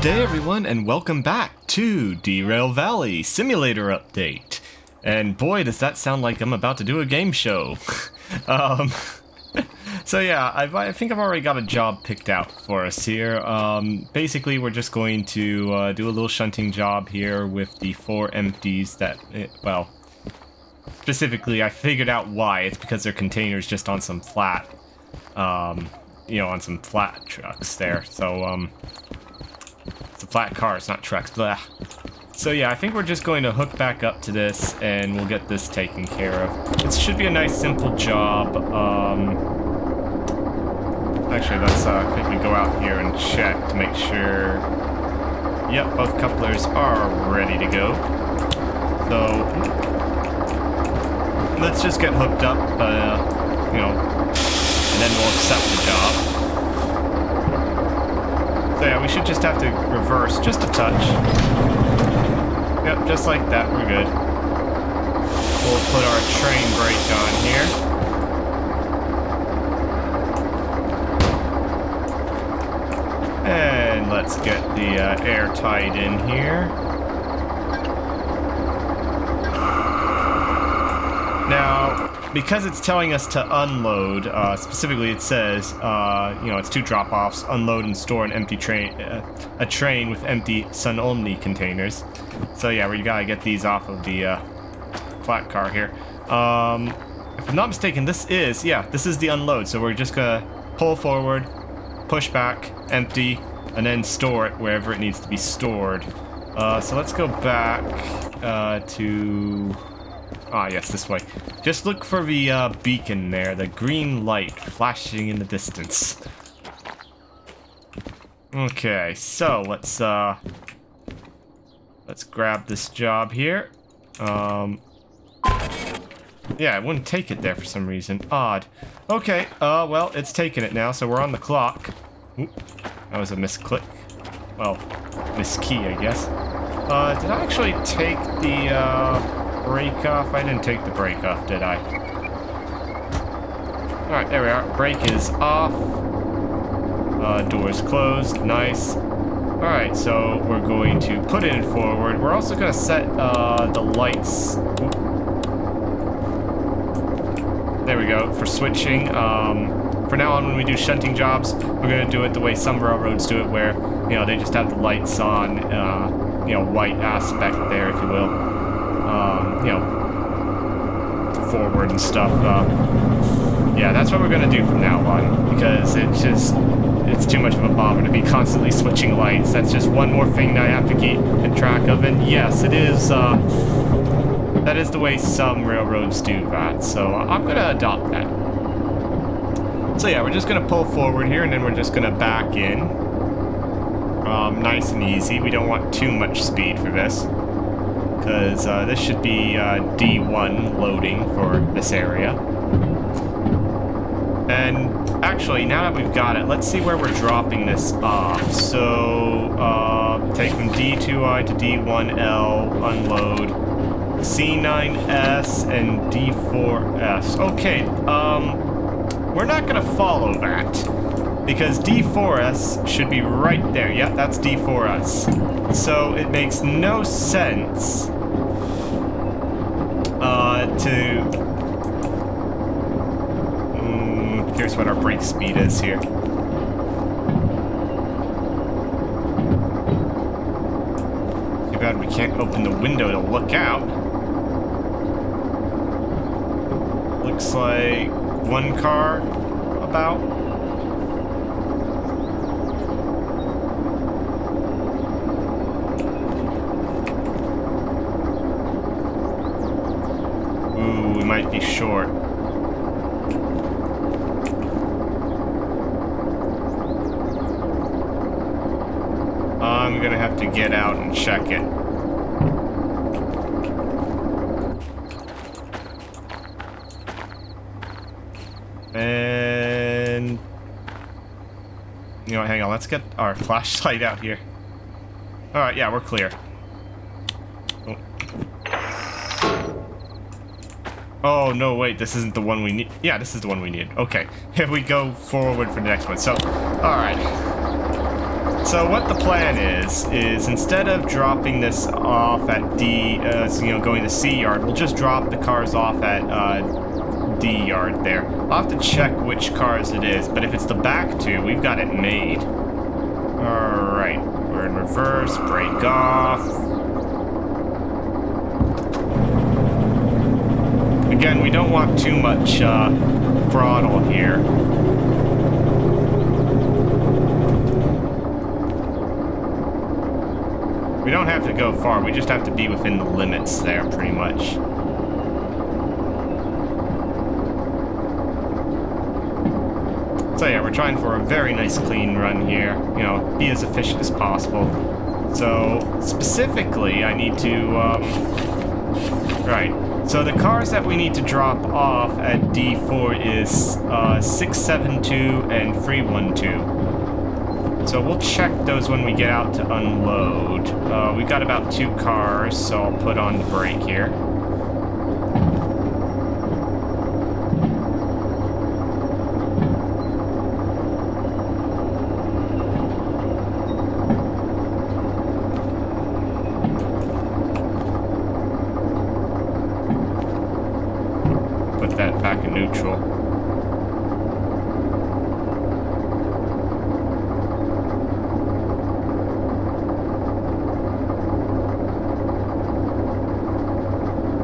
Good day everyone and welcome back to Derail Valley Simulator Update. And boy does that sound like I'm about to do a game show. So yeah, I think I've already got a job picked out for us here. Basically we're just going to do a little shunting job here with the four empties that, well, specifically I figured out why. It's because their containers just on some flat, on some flat trucks there. So, it's a flat car, it's not trucks, blah. So yeah, I think we're just going to hook back up to this and we'll get this taken care of. It should be a nice simple job. Actually, let's quickly go out here and check to make sure. Yep, both couplers are ready to go. So let's just get hooked up, and then we'll accept the job. So yeah, we should just have to reverse just a touch. Yep, just like that, we're good. We'll put our train brake on here. And let's get the air tied in here. Now, because it's telling us to unload, specifically it says, it's two drop-offs, unload and store an empty train, a train with empty sun-only containers. So yeah, we gotta get these off of the flat car here. If I'm not mistaken, this is the unload. So we're just gonna pull forward, push back, empty, and then store it wherever it needs to be stored. So let's go back to... Ah, yes, this way. Just look for the beacon there, the green light flashing in the distance. Okay, so let's grab this job here. Yeah, it wouldn't take it there for some reason. Odd. Okay, well, it's taking it now, so we're on the clock. Oop, that was a misclick. Well, miskey, I guess. Did I actually take the, brake off? I didn't take the brake off, did I? Alright, there we are. Brake is off. Doors closed. Nice. Alright, so we're going to put it forward. We're also going to set the lights. Oop. There we go. For switching. For now on, when we do shunting jobs, we're going to do it the way some railroads do it, where, they just have the lights on, white aspect there, if you will. Forward and stuff. Yeah, that's what we're gonna do from now on, because it's too much of a bother to be constantly switching lights. That's just one more thing that I have to keep track of, and yes, it is, that is the way some railroads do that, so I'm gonna adopt that. So yeah, we're just gonna pull forward here, and then we're just gonna back in. Nice and easy. We don't want too much speed for this. Because this should be D1 loading for this area. And actually, now that we've got it, let's see where we're dropping this off. So, take from D2I to D1L, unload, C9S and D4S. Okay, we're not going to follow that, because D4S should be right there. Yep, that's D4S. So it makes no sense here's what our brake speed is here. Too bad we can't open the window to look out. Looks like one car about. Might be short. I'm gonna have to get out and check it. And... You know what, hang on, let's get our flashlight out here. Alright, yeah, we're clear. Oh, no, wait, this isn't the one we need. Yeah, this is the one we need. Okay, here we go forward for the next one. So, alright. So what the plan is instead of dropping this off at D, going to C yard, we'll just drop the cars off at D yard there. I'll have to check which cars it is, but if it's the back two, we've got it made. All right, we're in reverse, brake off. Again, we don't want too much throttle here. We don't have to go far, we just have to be within the limits there, pretty much. So yeah, we're trying for a very nice clean run here. You know, be as efficient as possible. So, specifically, I need to, right. So the cars that we need to drop off at D4 is 672 and 312. So we'll check those when we get out to unload. We've got about 2 cars, so I'll put on the brake here.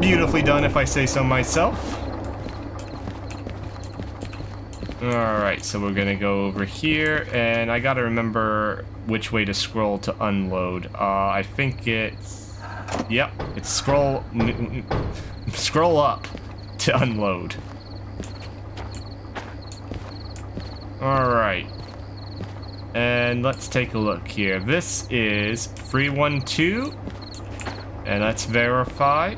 Beautifully done, if I say so myself. Alright, so we're gonna go over here, and I gotta remember which way to scroll to unload. I think it's... Yep, it's scroll... Scroll up to unload. Alright. And let's take a look here. This is 312, and let's verify.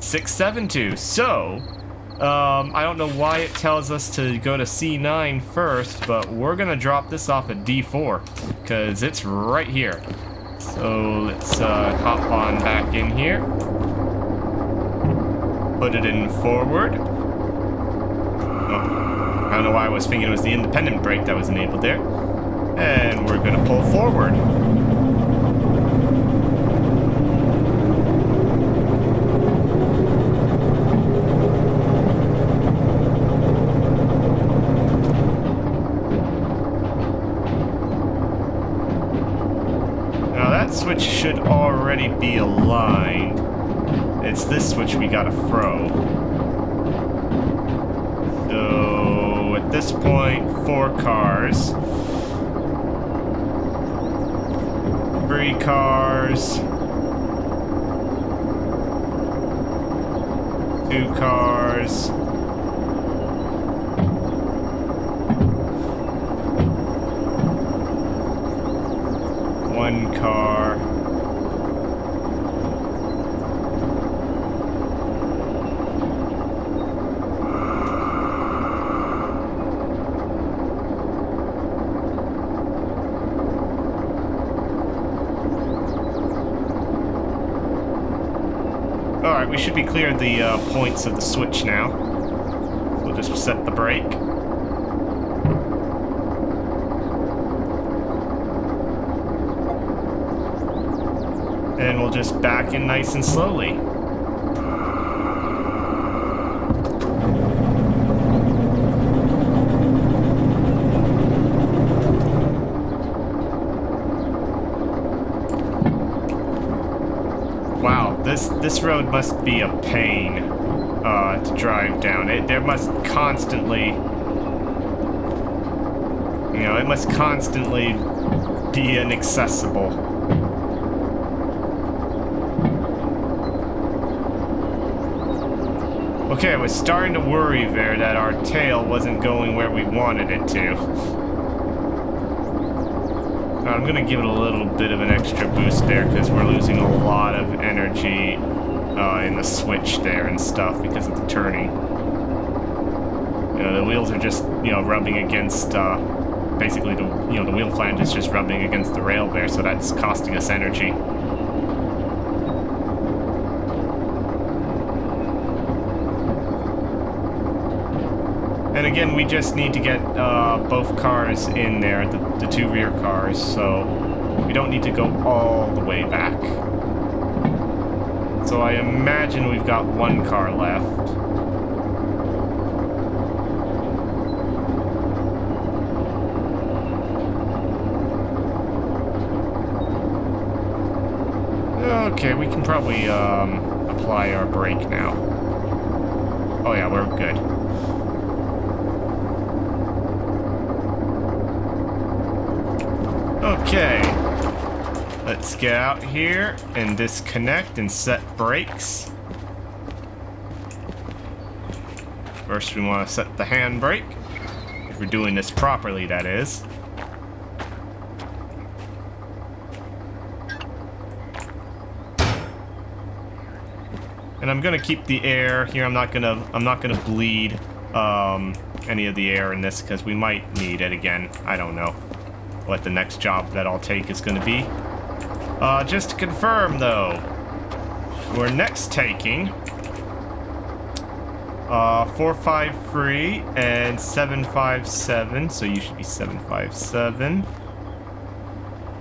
672. So, I don't know why it tells us to go to C9 first, but we're gonna drop this off at D4 because it's right here. So let's hop on back in here, put it in forward. Oh, I don't know why I was thinking it was the independent brake that was enabled there, and we're gonna pull forward. Switch should already be aligned. It's this switch we gotta throw. So at this point, 4 cars. 3 cars. 2 cars. One car. All right, we should be clear of the points of the switch now. So we'll just set the brake. And we'll just back in nice and slowly. Wow, this road must be a pain to drive down. It must constantly be inaccessible. Okay, I was starting to worry there that our tail wasn't going where we wanted it to. I'm gonna give it a little bit of an extra boost there because we're losing a lot of energy in the switch there and stuff because of the turning. You know, the wheels are just, rubbing against, basically the wheel flange is just rubbing against the rail there, so that's costing us energy. And again, we just need to get both cars in there, the two rear cars, so we don't need to go all the way back. So I imagine we've got one car left. Okay, we can probably apply our brake now. Oh yeah, we're good. Okay, let's get out here and disconnect and set brakes. First we want to set the handbrake, if we're doing this properly, that is. And I'm gonna keep the air here. I'm not gonna bleed any of the air in this because we might need it again. I don't know what the next job that I'll take is gonna be. Just to confirm though, we're next taking 453 and 757, so you should be 757.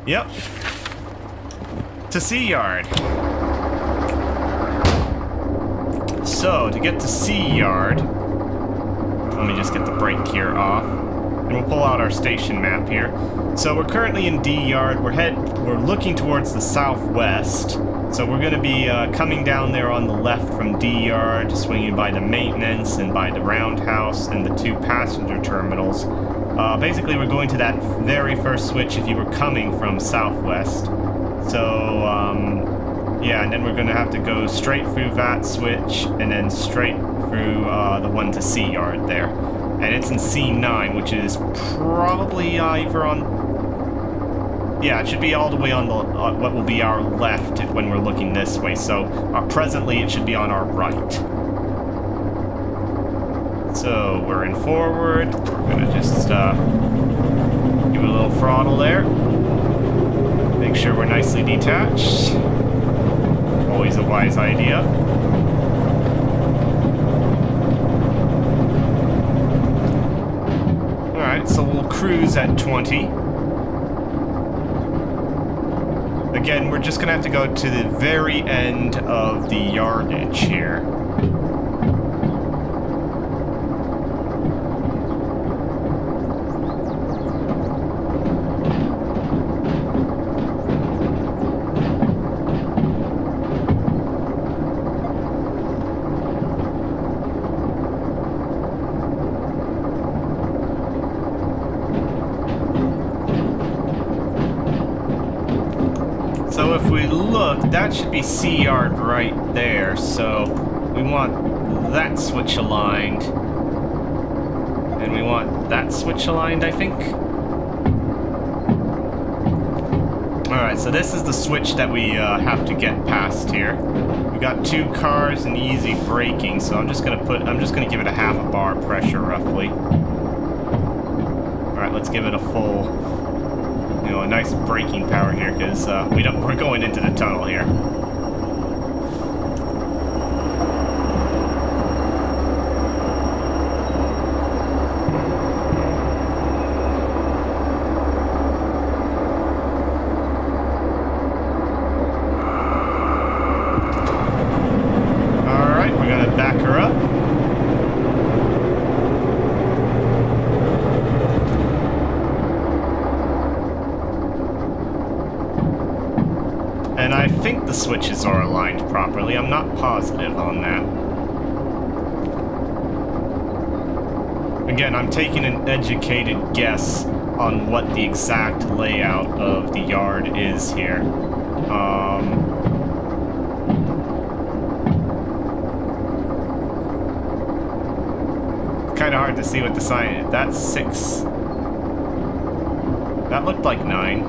Yep. To Sea Yard. So, to get to Sea Yard, let me just get the brake gear off, and we'll pull out our station map here. So we're currently in D Yard, we're looking towards the southwest, so we're going to be coming down there on the left from D Yard, swinging by the maintenance and by the roundhouse and the two passenger terminals. Basically, we're going to that very first switch if you were coming from southwest. So, yeah, and then we're going to have to go straight through that switch and then straight through the one to Sea Yard there. And it's in C9, which is probably either on... Yeah, it should be all the way on the what will be our left when we're looking this way. So presently it should be on our right. So we're in forward. We're going to just do a little throttle there. Make sure we're nicely detached. Always a wise idea. Alright, so we'll cruise at 20. Again, we're just gonna have to go to the very end of the yardage here. That should be Sea Yard right there, so we want that switch aligned. And we want that switch aligned, I think. Alright, so this is the switch that we have to get past here. We've got two cars and easy braking, so I'm just gonna give it a half a bar pressure roughly. Alright, let's give it a full. You know, a nice braking power here, because we're going into the tunnel here. Switches are aligned properly. I'm not positive on that. Again, I'm taking an educated guess on what the exact layout of the yard is here. It's kind of hard to see what the sign is. That's 6. That looked like 9.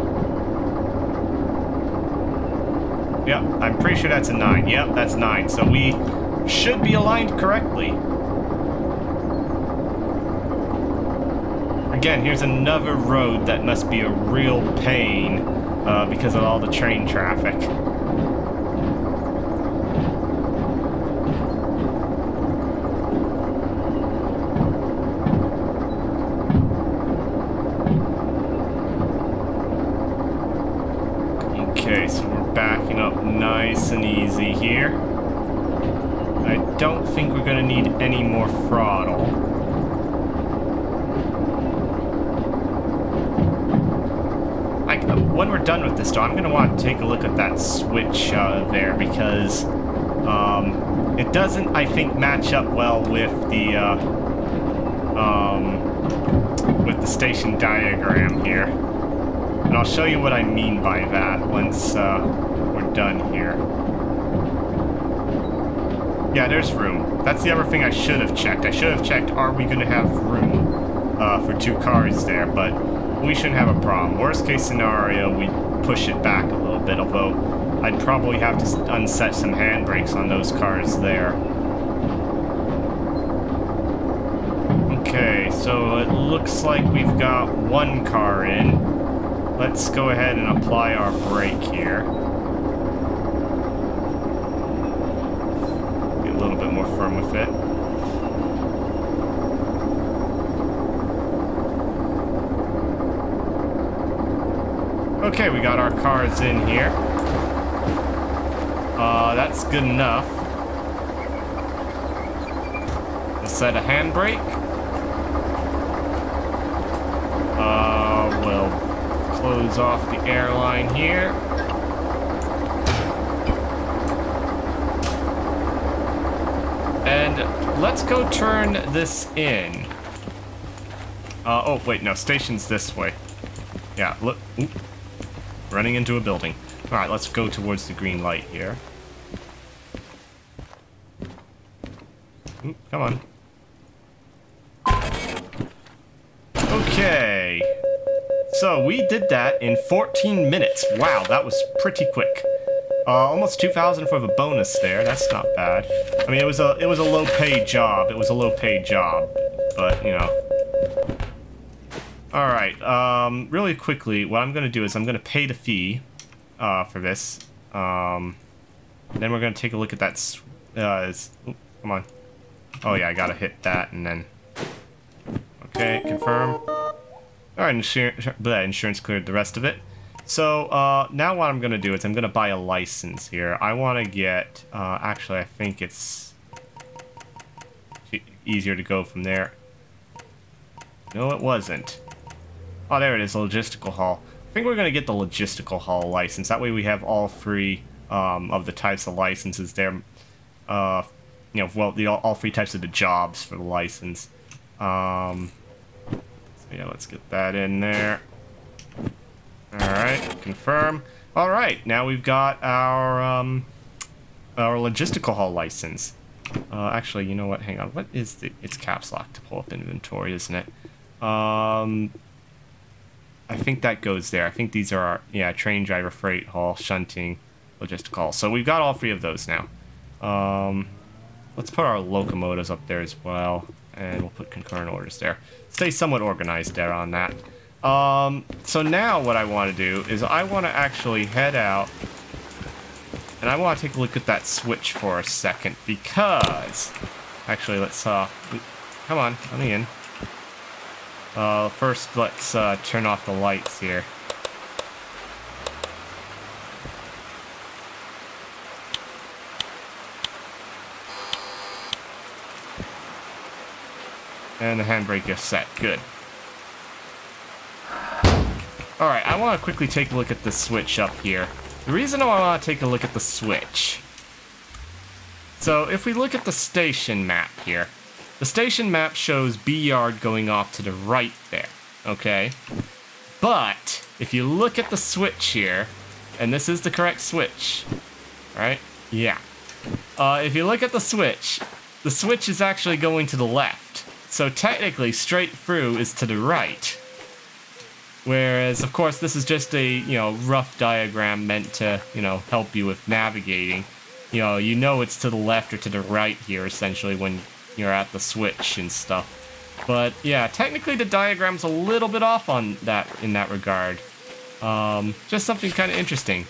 Yep, I'm pretty sure that's a 9. Yep, that's 9. So we should be aligned correctly. Again, here's another road that must be a real pain because of all the train traffic. nice and easy here. I don't think we're going to need any more throttle. When we're done with this, though, I'm going to want to take a look at that switch there, because it doesn't, I think, match up well with the station diagram here. And I'll show you what I mean by that once we're done here. Yeah, there's room. That's the other thing I should have checked. I should have checked, are we going to have room for two cars there? But we shouldn't have a problem. Worst case scenario, we push it back a little bit, although I'd probably have to unset some handbrakes on those cars there. Okay, so it looks like we've got one car in. Let's go ahead and apply our brake here. Get a little bit more firm with it. Okay, we got our cars in here. That's good enough. Let's set a handbrake. We'll close off the airline here. And let's go turn this in. Oh, wait, no, station's this way. Yeah, look. Oop. Running into a building. Alright, let's go towards the green light here. Oop, come on. Okay. So we did that in 14 minutes. Wow, that was pretty quick. Almost 2,000 for the bonus there. That's not bad. I mean, it was a low-paid job. but you know. All right. Really quickly, what I'm gonna do is I'm gonna pay the fee for this. Then we're gonna take a look at that. Oop, come on. Oh yeah, I gotta hit that and then. Okay, confirm. Alright, insurance cleared the rest of it. So, now what I'm going to do is I'm going to buy a license here. I want to get, actually I think it's easier to go from there. No, it wasn't. Oh, there it is, logistical haul. I think we're going to get the logistical haul license. That way we have all three of the types of licenses there. You know, well, all three types of the jobs for the license. Yeah, let's get that in there. Alright, confirm. Alright, now we've got our logistical haul license. Actually, you know what? Hang on. What is the... It's caps lock to pull up inventory, isn't it? I think that goes there. I think these are our... Yeah, train driver, freight haul, shunting, logistical haul. So we've got all three of those now. Let's put our locomotives up there as well. And we'll put concurrent orders there. Stay somewhat organized there on that. So now what I want to do is I want to actually head out. And I want to take a look at that switch for a second. Because... Actually, let's... come on, let me in. First, let's turn off the lights here. And the handbrake is set. Good. Alright, I want to quickly take a look at the switch up here. The reason I want to take a look at the switch... So, if we look at the station map here, the station map shows B-Yard going off to the right there, okay? But, if you look at the switch here, and this is the correct switch, right? Yeah. If you look at the switch is actually going to the left. So technically, straight through is to the right. Whereas, of course, this is just a, you know, rough diagram meant to, you know, help you with navigating. You know it's to the left or to the right here, essentially, when you're at the switch and stuff. But, yeah, technically the diagram's a little bit off on that, in that regard. Just something kind of interesting.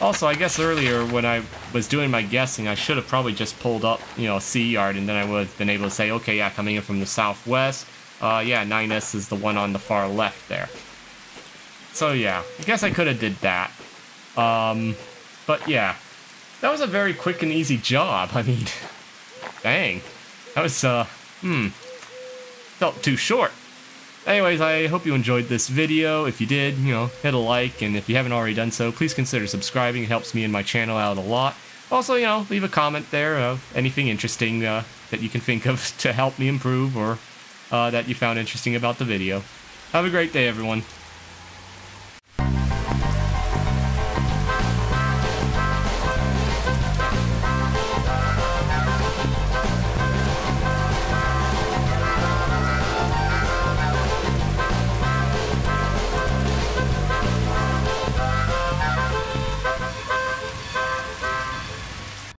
Also, I guess earlier when I was doing my guessing, I should have probably just pulled up, you know, C-Yard, and then I would have been able to say, okay, yeah, coming in from the southwest, yeah, 9S is the one on the far left there. So, yeah, I guess I could have did that. But, yeah, That was a very quick and easy job. I mean, dang. That was, felt too short. Anyways, I hope you enjoyed this video. If you did, you know, hit a like, and if you haven't already done so, please consider subscribing. It helps me and my channel out a lot. Also, you know, leave a comment there of anything interesting that you can think of to help me improve, or that you found interesting about the video. Have a great day, everyone.